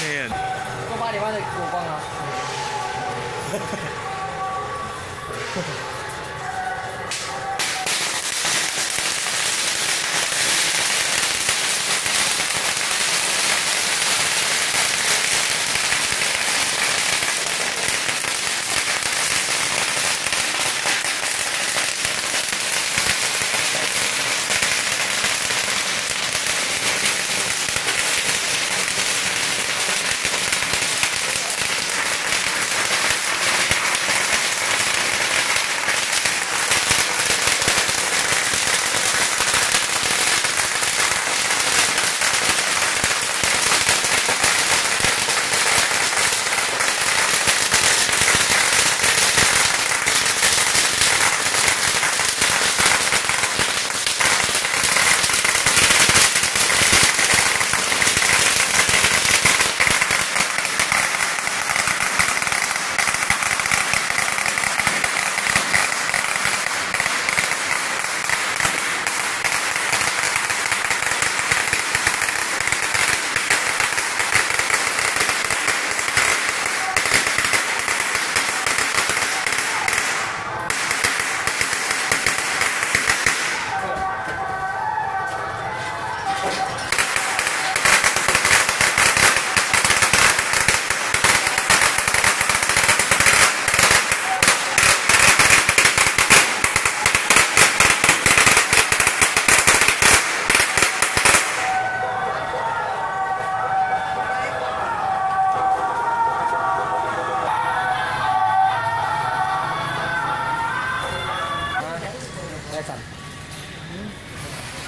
hand.都8点半的我逛了。That's all.